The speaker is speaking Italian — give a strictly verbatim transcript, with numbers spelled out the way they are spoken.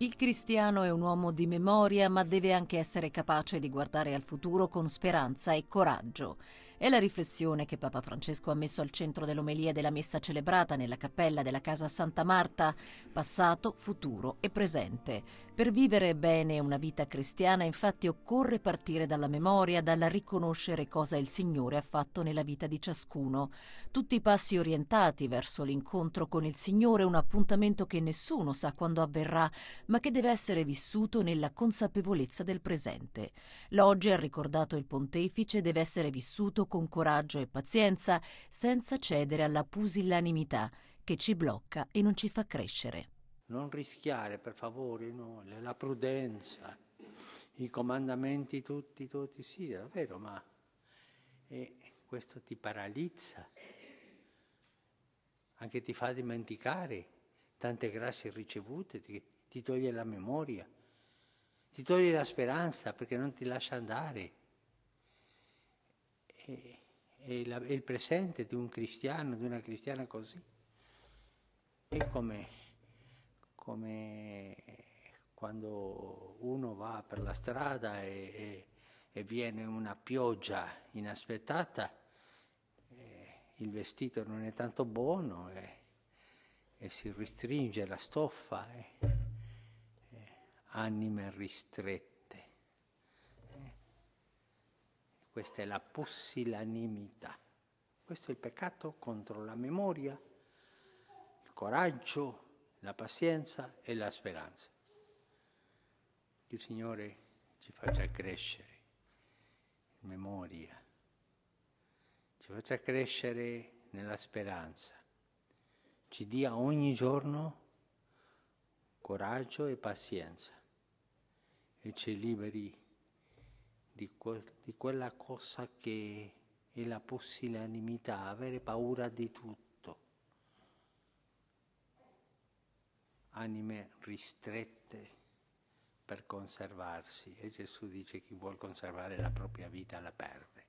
Il cristiano è un uomo di memoria, ma deve anche essere capace di guardare al futuro con speranza e coraggio. È la riflessione che Papa Francesco ha messo al centro dell'omelia della messa celebrata nella cappella della Casa Santa Marta, passato, futuro e presente. Per vivere bene una vita cristiana, infatti, occorre partire dalla memoria, dalla riconoscere cosa il Signore ha fatto nella vita di ciascuno. Tutti i passi orientati verso l'incontro con il Signore, un appuntamento che nessuno sa quando avverrà, ma che deve essere vissuto nella consapevolezza del presente. L'oggi, ha ricordato il pontefice, deve essere vissuto con coraggio e pazienza, senza cedere alla pusillanimità che ci blocca e non ci fa crescere. Non rischiare, per favore, no? La prudenza, i comandamenti tutti, tutti, sì, è vero, ma e questo ti paralizza, anche ti fa dimenticare tante grazie ricevute, ti, ti toglie la memoria, ti toglie la speranza perché non ti lascia andare. E, e la, il presente di un cristiano, di una cristiana così, è come, come quando uno va per la strada e, e, e viene una pioggia inaspettata, eh, il vestito non è tanto buono e, e si ristringe la stoffa, eh, eh, anime ristrette. Questa è la pusillanimità. Questo è il peccato contro la memoria, il coraggio, la pazienza e la speranza. Che il Signore ci faccia crescere in memoria, ci faccia crescere nella speranza, ci dia ogni giorno coraggio e pazienza e ci liberi Di, que di quella cosa che è la pusillanimità, avere paura di tutto. Anime ristrette per conservarsi, e Gesù dice che chi vuol conservare la propria vita la perde.